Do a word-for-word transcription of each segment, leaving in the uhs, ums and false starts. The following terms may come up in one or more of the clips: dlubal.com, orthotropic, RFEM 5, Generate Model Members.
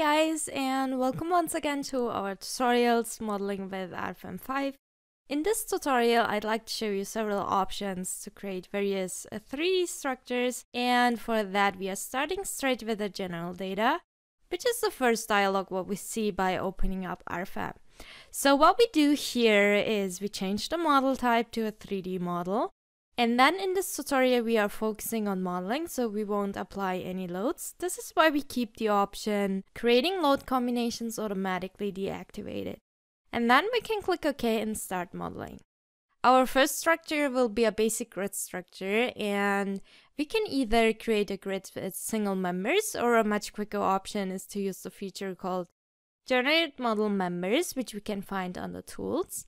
guys, and welcome once again to our tutorials modeling with R F E M five. In this tutorial, I'd like to show you several options to create various three D structures, and for that we are starting straight with the general data, which is the first dialog what we see by opening up R F E M. So what we do here is we change the model type to a three D model. And then in this tutorial we are focusing on modeling, so we won't apply any loads. This is why we keep the option creating load combinations automatically deactivated. And then we can click OK and start modeling. Our first structure will be a basic grid structure, and we can either create a grid with single members, or a much quicker option is to use the feature called Generate Model Members, which we can find under Tools.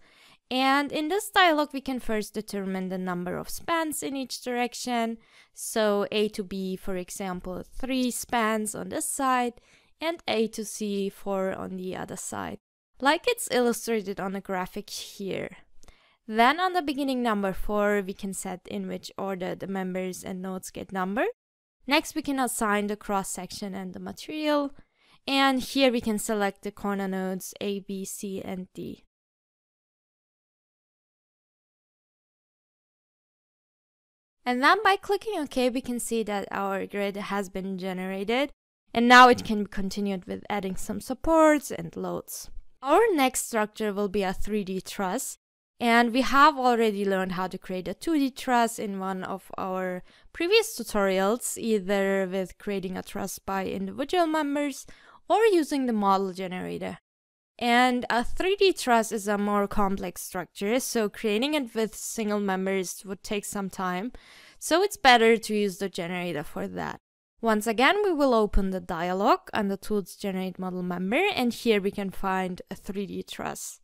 And in this dialog, we can first determine the number of spans in each direction. So A to B, for example, three spans on this side, and A to C, four on the other side, like it's illustrated on the graphic here. Then on the beginning number four, we can set in which order the members and nodes get numbered. Next, we can assign the cross-section and the material. And here we can select the corner nodes A, B, C, and D. And then by clicking OK, we can see that our grid has been generated, and now it can be continued with adding some supports and loads. Our next structure will be a three D truss, and we have already learned how to create a two D truss in one of our previous tutorials, either with creating a truss by individual members or using the model generator. And a three D truss is a more complex structure, so creating it with single members would take some time, so it's better to use the generator for that. Once again, we will open the dialog under Tools, Generate Model Member, and here we can find a three D truss.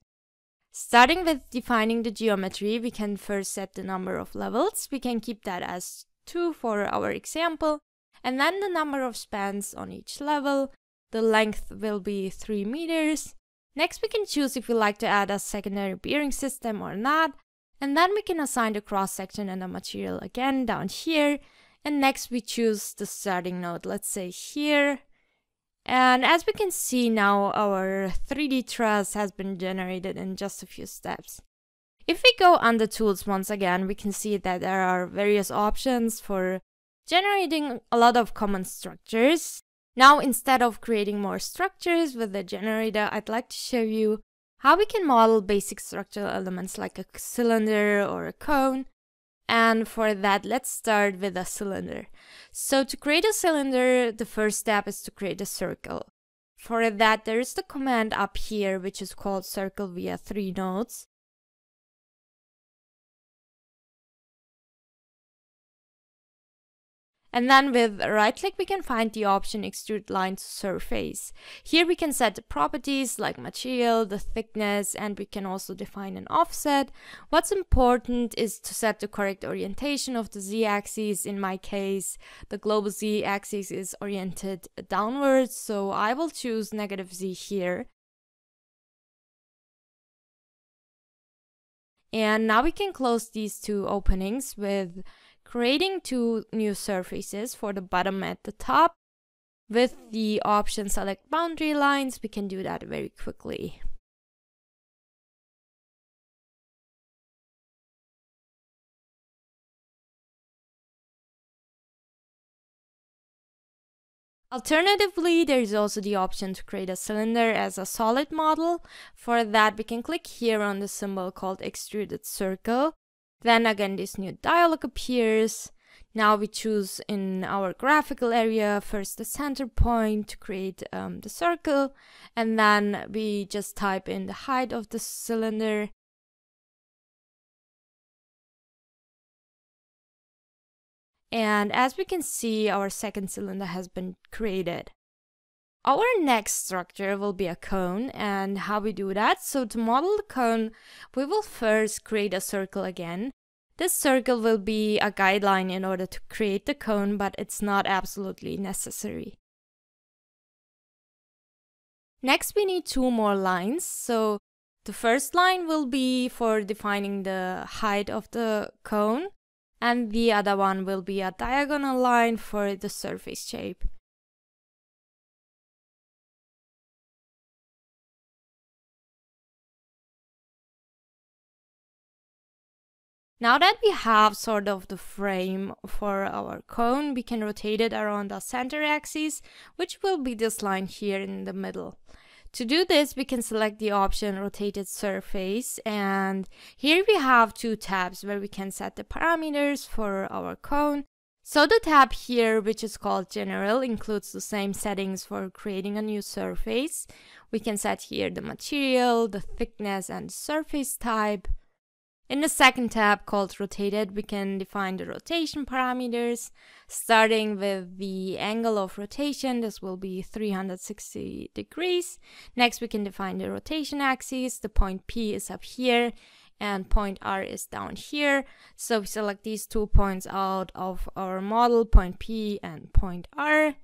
Starting with defining the geometry, we can first set the number of levels. We can keep that as two for our example, and then the number of spans on each level. The length will be three meters. Next, we can choose if we like to add a secondary bearing system or not, and then we can assign the cross-section and the material again down here, and next we choose the starting node, let's say here. And as we can see now, our three D truss has been generated in just a few steps. If we go under Tools once again, we can see that there are various options for generating a lot of common structures. Now, instead of creating more structures with the generator, I'd like to show you how we can model basic structural elements like a cylinder or a cone. And for that, let's start with a cylinder. So to create a cylinder, the first step is to create a circle. For that, there is the command up here, which is called circle via three nodes. And then with right click, we can find the option extrude line to surface. Here we can set the properties like material, the thickness, and we can also define an offset. What's important is to set the correct orientation of the z-axis. In my case, the global z-axis is oriented downwards, so I will choose negative z here. And now we can close these two openings with creating two new surfaces for the bottom at the top. With the option select boundary lines, we can do that very quickly. Alternatively, there is also the option to create a cylinder as a solid model. For that, we can click here on the symbol called extruded circle. Then again, this new dialog appears. Now we choose in our graphical area first the center point to create um, the circle, and then we just type in the height of the cylinder. And as we can see, our second cylinder has been created. Our next structure will be a cone, and how we do that. So to model the cone, we will first create a circle again. This circle will be a guideline in order to create the cone, but it's not absolutely necessary. Next, we need two more lines. So the first line will be for defining the height of the cone, and the other one will be a diagonal line for the surface shape. Now that we have sort of the frame for our cone, we can rotate it around the center axis, which will be this line here in the middle. To do this, we can select the option Rotated Surface, and here we have two tabs where we can set the parameters for our cone. So the tab here, which is called General, includes the same settings for creating a new surface. We can set here the material, the thickness, and surface type. In the second tab called Rotated, we can define the rotation parameters, starting with the angle of rotation. This will be three hundred sixty degrees. Next, we can define the rotation axis. The point P is up here and point R is down here. So we select these two points out of our model, point P and point R.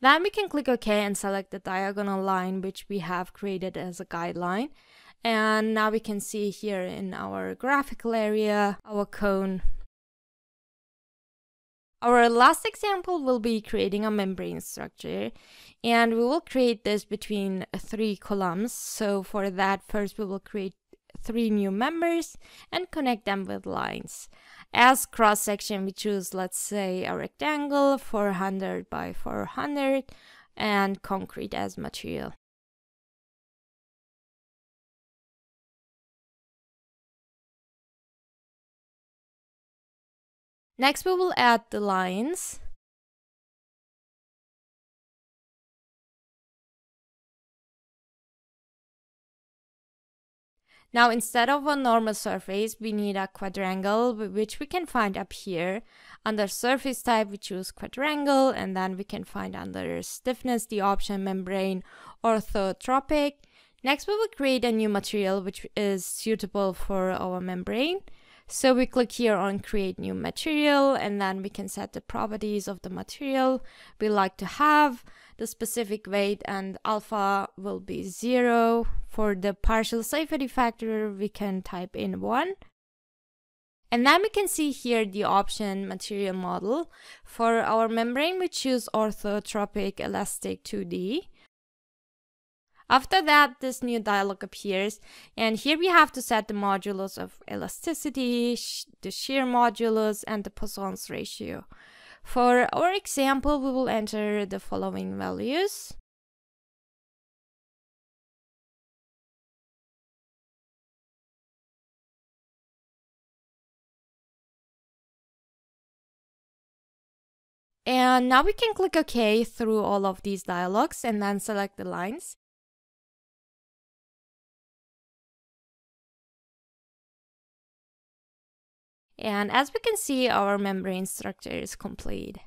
Then we can click OK and select the diagonal line, which we have created as a guideline. And now we can see here in our graphical area, our cone. Our last example will be creating a membrane structure, and we will create this between three columns. So for that, first we will create three new members and connect them with lines. As cross section, we choose, let's say, a rectangle, four hundred by four hundred, and concrete as material. Next, we will add the lines. Now, instead of a normal surface, we need a quadrangle, which we can find up here. Under surface type, we choose quadrangle, and then we can find under stiffness the option membrane orthotropic. Next, we will create a new material which is suitable for our membrane. So we click here on create new material, and then we can set the properties of the material we like to have. The specific weight and alpha will be zero. For the partial safety factor, we can type in one. And then we can see here the option material model. For our membrane, we choose orthotropic elastic two D. After that, this new dialog appears, and here we have to set the modulus of elasticity, sh the shear modulus, and the Poisson's ratio. For our example, we will enter the following values. And now we can click OK through all of these dialogs and then select the lines. And as we can see, our membrane structure is complete.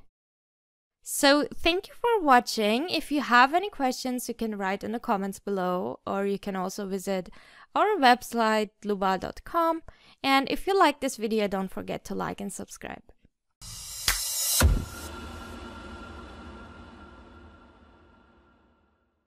So thank you for watching. If you have any questions, you can write in the comments below, or you can also visit our website dlubal dot com. And if you like this video, don't forget to like and subscribe.